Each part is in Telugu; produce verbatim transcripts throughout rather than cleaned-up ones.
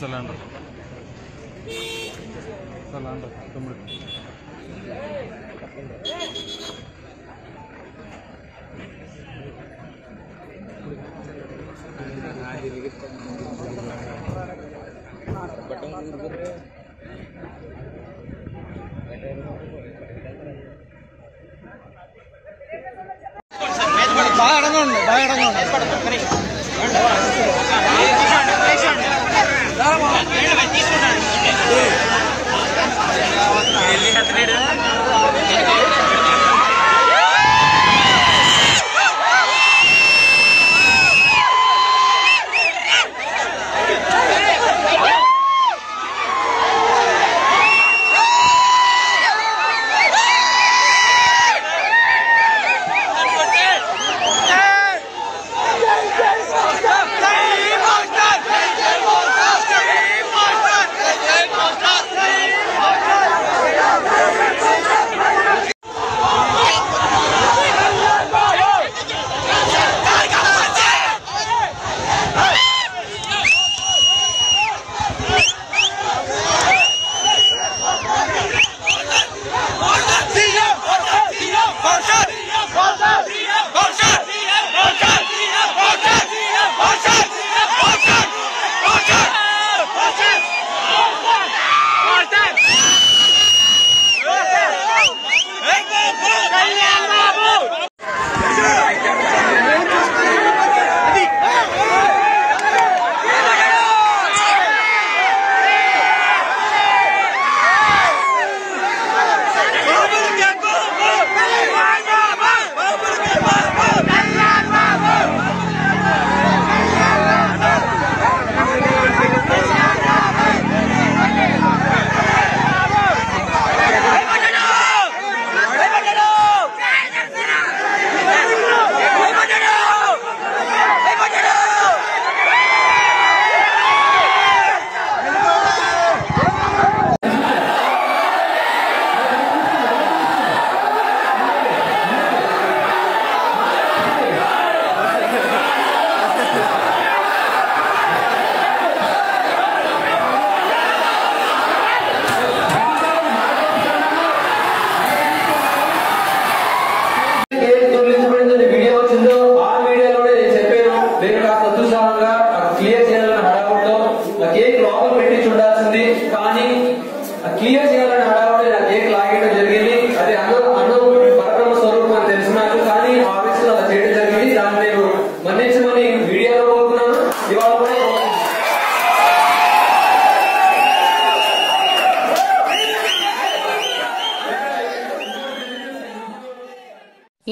Salander. Salander. Come on.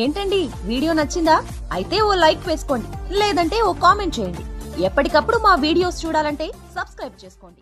ఏంటండి వీడియో నచ్చిందా? అయితే ఓ లైక్ వేసుకోండి, లేదంటే ఓ కామెంట్ చేయండి. ఎప్పటికప్పుడు మా వీడియోస్ చూడాలంటే సబ్స్క్రైబ్ చేసుకోండి.